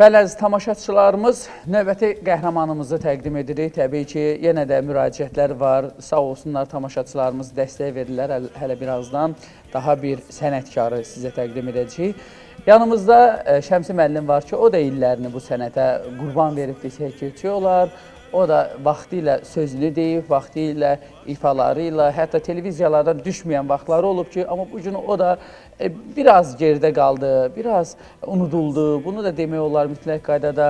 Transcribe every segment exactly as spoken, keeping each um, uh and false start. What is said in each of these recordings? Bəli, tamaşaçılarımız növbəti qəhrəmanımızı təqdim edirik. Təbii ki, yenə də müraciətlər var. Sağ olsunlar, tamaşaçılarımız dəstək verirlər. Hələ birazdan daha bir sənətkarı sizə təqdim edəcəyik. Yanımızda Şəmsi müəllim var ki, o da illərini bu sənətə qurban verib desək keçiyorlar. O da vaxtı ilə sözünü deyib, vaxtı ilə ifaları ilə, hətta televiziyalardan düşməyən vaxtları olub ki, amma bu gün o da biraz geride qaldı, biraz unuduldu. Bunu da demək olar mütləq qaydada.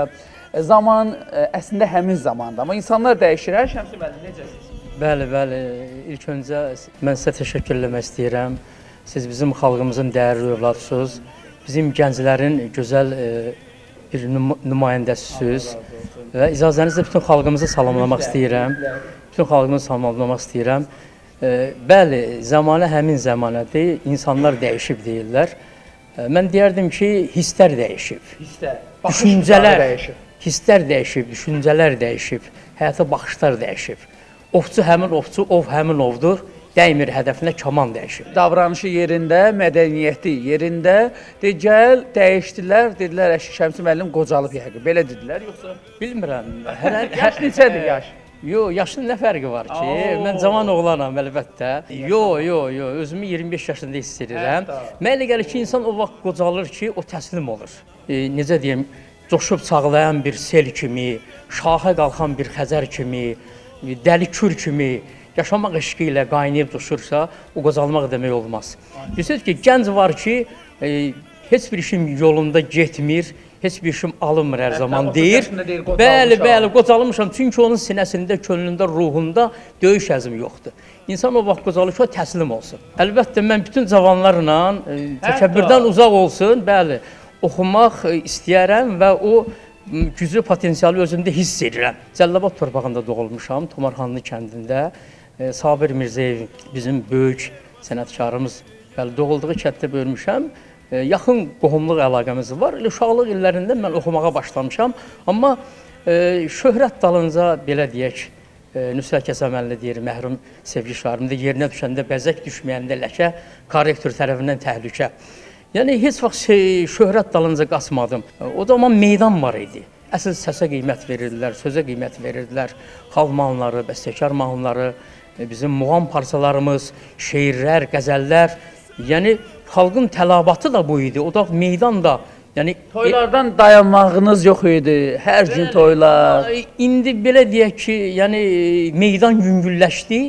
Zaman əslində həmin zamanda, amma insanlar dəyişirər. Şəmsi müəllim, necəsiniz? Bəli, bəli. İlk öncə mən sizə təşəkkür etmək istəyirəm. Siz bizim xalqımızın dəyərli övladısınız. Bizim gənclərin gözəl bir nümayəndəsiniz. Və icazənizlə bütün xalqımızı salamlamaq istəyirəm. Bütün xalqımızı salamlamaq istəyirəm. Bəli, zamanı həmin zamanədir, insanlar dəyişib deyirlər. Mən deyərdim ki, hisslər dəyişib, düşüncələr dəyişib, hisslər dəyişib, düşüncələr dəyişib, həyata baxışlar dəyişib. Ovçu həmin ovçu, ov həmin ovdur, dəymir hədəfinə kaman dəyişib. Davranışı yerində, mədəniyyəti yerində, deyəl, dəyişdilər, dedilər, Şəmsi müəllim qocalıb yəqin, belə dedilər, yoxsa? Bilmirəm. Yaş neçədir yaş? Yox, yaşın nə fərqi var ki? Mən cavan oğlanam, əlbəttə. Yox, yox, yox, özümü iyirmi beş yaşında hiss edirəm. Mən elə gəlir ki, insan o vaxt qocalır ki, o təslim olur. Necə deyim, coşub çağlayan bir sel kimi, şaha qalxan bir xəzər kimi, dəli kür kimi, yaşamaq eşqi ilə qaynayıb coşursa, o qocalmaq demək olmaz. Görürsünüz ki, gənc var ki, heç bir işim yolunda getmir, heç bir işim alınmır hər zaman deyir. Bəli, bəli, qocalmışam. Çünki onun sinəsində, könlündə, ruhunda döyüş əzmi yoxdur. İnsan o vaxt qocalır ki, o təslim olsun. Əlbəttə, mən bütün cavanlarla təkəbbürdən uzaq olsun, bəli, oxumaq istəyərəm və o güclü potensialı özümdə hiss edirəm. Cəllabat torpağında doğulmuşam, Tomarhanlı kəndində. Sabir Mirzeyev bizim böyük sənətkarımız, bəli, doğulduğu kənddə böyümüşəm. Yaxın qohumluq əlaqəmiz var. Uşaqlıq illərində mən oxumağa başlamışam. Amma şöhrət dalınca, belə deyək, Nusra Kəsəməlli deyir, məhrum sevgi şarımda yerinə düşəndə, bəzək düşməyəndə ləkə, korrektor tərəfindən təhlükə. Yəni, heç vaxt şöhrət dalınca qaçmadım. O zaman meydan var idi. Əsl səsə qiymət verirdilər, sözə qiymət verirdilər. Xalq mahnıları, bəstəkar mahnıları, bizim muğam parçalarımız, şeirlər, qəzəllər. Yəni, xalqın tələbatı da bu idi, o da meydan da. Toylardan dayanmağınız yox idi, hər gün toylar. İndi belə deyək ki, meydan yüngülləşdi,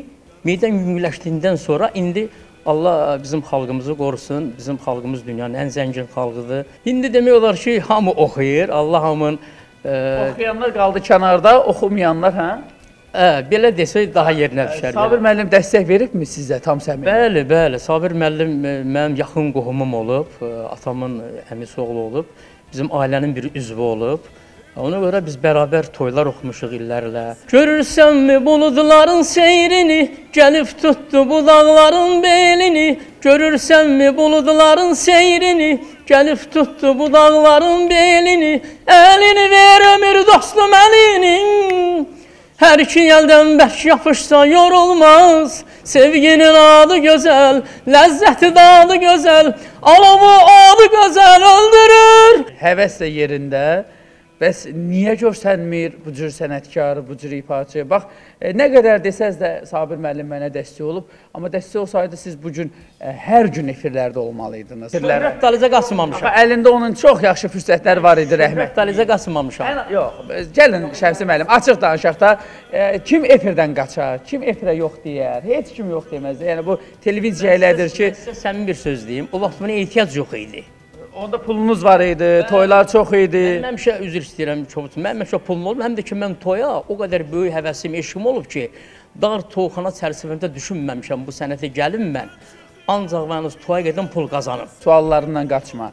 meydan yüngülləşdiyindən sonra indi Allah bizim xalqımızı qorusun, bizim xalqımız dünyanın ən zəngin xalqıdır. İndi demək olar ki, hamı oxuyur, Allah hamın... Oxuyanlar qaldı kənarda, oxumayanlar, hə? Belə desək, daha yerinə düşər. Sabir müəllim dəstək veribmi sizə tam səmimi? Bəli, bəli. Sabir müəllim mənim yaxın qohumum olub, atamın əmisi oğlu olub, bizim ailənin bir üzvü olub. Ona görə biz bərabər toylar oxumuşuq illərlə. Görürsənmi buludların seyrini, gəlib tutdu budaqların belini. Görürsənmi buludların seyrini, gəlib tutdu budaqların belini. Əlini ver ömür dostum əlinin. Hər iki əldən bərk yapışsa yorulmaz, sevginin adı gözəl, ləzzəti dadı gözəl, alamı adı gözəl öldürür. Həvəs də yerində, bəs niyə görsənmir bu cür sənətkar, bu cür ifaçı? Bax, nə qədər desəz də Sabir müəllim mənə dəstək olub, amma dəstək olsaydı siz bu gün hər gün efirlərdə olmalıydınız. Şöhrət dalıca qaçmamışam. Əlində onun çox yaxşı fürsətlər var idi, rəhmət. Şöhrət dalıca qaçmamışam. Yox, gəlin Şəmsi müəllim, açıq danışaq da, kim efirdən qaçar, kim efirə yox deyər, heç kim yox deməzdir. Yəni, bu televiziya elədir ki... Səmin bir söz deyim, o vaxt buna ehtiyac yox idi. Onda pulunuz var idi, toylar çox idi. Mən həmişə üzr istəyirəm, mən həmişə pulun olub, həm də ki, mən toya o qədər böyük həvəsim, eşim olub ki, dar toxana çərçivəmdə düşünməmişəm bu sənətə gəlim mən. Ancaq mənəz toya gedən pul qazanır. Suallarından qaçma.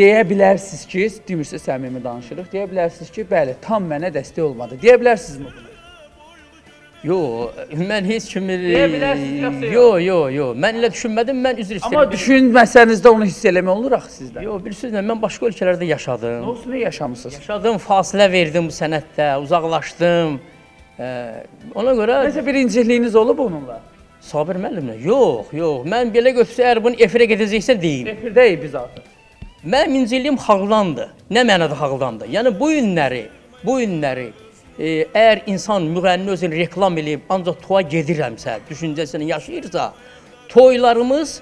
Deyə bilərsiniz ki, demirsə səmimi danışırıq, deyə bilərsiniz ki, bəli, tam mənə dəstək olmadı. Deyə bilərsiniz mi? Yox, mən heç kimi... Deyə bilərsiniz, yoxsa yox? Yox, yox, yox. Mən elə düşünmədim, mən üzr istəyirəm. Amma düşünməsənizdə onu hiss eləmək olur axı sizdə. Yox, bilirsiniz, mən başqa ölkələrdə yaşadım. Nə olsun, nə yaşamısınız? Yaşadım, fasilə verdim bu sənətdə, uzaqlaşdım. Ona görə... Nəsə bir incirliyiniz olub onunla? Sabir müəllimlə? Yox, yox. Mən belə götürsə, əgər bunu efirə gedəcəksə deyim. Efirdəyik biz artıq. Mənim İnciliyim haqlandı. Nə mənada haqlandı? Yəni bu günləri, bu günləri əgər insan müğənni özünü reklam edib ancaq toya gedirəmsə, düşüncəsini yaşayırsa, toylarımız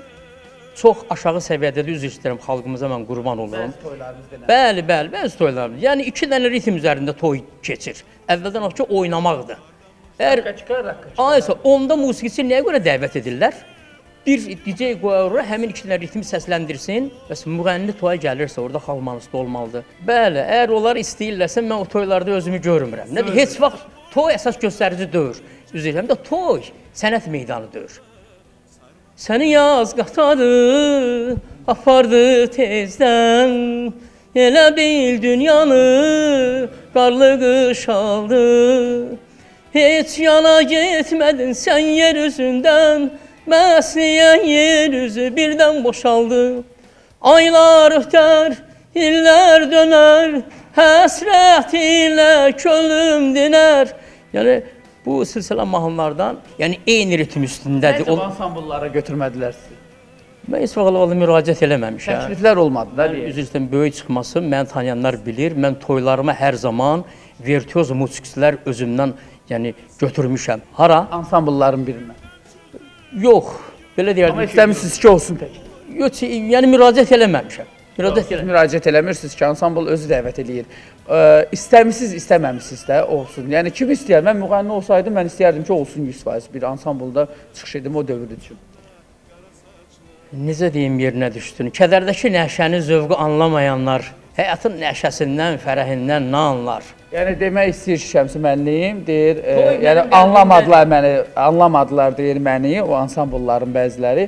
çox aşağı səviyyədədir, üzr istəyirəm, xalqımıza mən qurban olurum. Bəzi toylarımız deyilir. Bəli, bəli, bəzi toylarımız. Yəni iki dənə ritm üzərində toy keçir. Əvvəldən olaraq ki, oynamaqdır. Rəqqa çıxar, rəqqa çıxar. Onda musiqisi nəyə görə dəvət edirlər? Bir D J qoyarlar, həmin iki dənə ritmi səsləndirsin. Bəs müğənni toya gəlirsə, orada xalmanısta olmalıdır. Bəli, əgər onlar istəyirlərsə, mən o toylarda özümü görmürəm. Nədir? Heç vaxt toy əsas göstərici döyür. Üzrəm də toy sənət meydanı döyür. Səni yaz qatadı, apardı tezdən, elə bil dünyanı qarlı qış aldı. Heç yana getmədin sən yer üzündən, məsliyən yer üzü birdən boşaldı. Aylar ötər, illər dönər, həsrət ilə könlüm dinər. Yəni, bu silsilə mahnılardan, yəni eyni ritim üstündədir. Necə ansambullara götürmədilər sizi? Mən heç vaxt müraciət eləməmişəm. Təkliflər olmadı da deyək. Üzr istəyirəm, böyük çıxması, mən tanıyanlar bilir. Mən toylarıma hər zaman virtüöz musiqçilər özümdən götürmüşəm. Hara? Ansambulların birinə. Yox, belə deyərdim ki... Amma istəmişsiniz ki, olsun tək. Yox, yəni müraciət eləməmişəm. Müraciət eləmirsiniz ki, ansambul özü dəvət eləyir. İstəmişsiniz, istəməmişsiniz də olsun. Yəni, kim istəyər? Mən müğənni olsaydım, mən istəyərdim ki, olsun yüz faiz bir ansambulda çıxış edim o dövr üçün. Necə deyim yerinə düşdün? Kədərdəki nəşəni, zövqü anlamayanlar, həyatın nəşəsindən, fərəhindən nə anlar? Yəni, demək istəyir ki, Şəmsi müəllim, deyir, anlamadılar deyir məni, o ansambulların bəziləri.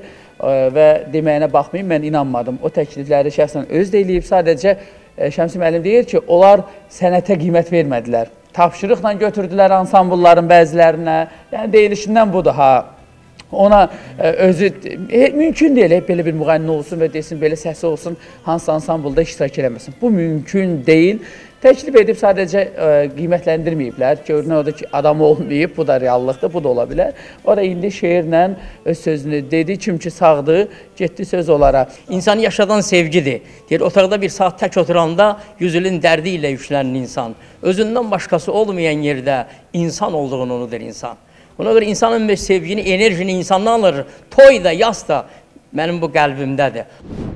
Və deməyinə baxmayın, mən inanmadım. O təklifləri şəxsən öz də eləyib, sadəcə Şəmsi müəllim deyir ki, onlar sənətə qiymət vermədilər. Tapşırıqla götürdülər ansambulların bəzilərinə, yəni deyilişindən budur ha. Ona özü, mümkün deyil, hep belə bir müğənni olsun və desin, belə səsi olsun, hansı ansambulda iştirak eləməsin. Bu mümkün deyil. Təklif edib sadəcə qiymətləndirməyiblər, görünə o da ki, adam olmayıb, bu da reallıqdır, bu da ola bilər. O da indi şeirlə öz sözünü dedi, çünki sağdır, getdi söz olaraq. İnsanı yaşadan sevgidir. Deyir, otaqda bir saat tək oturanda yüz ilin dərdi ilə yüklənir insan. Özündən başqası olmayan yerdə insan olduğunu unudur insan. Buna görə insanın sevgini, enerjini insandan alır, toy da, yas da mənim bu qəlbimdədir.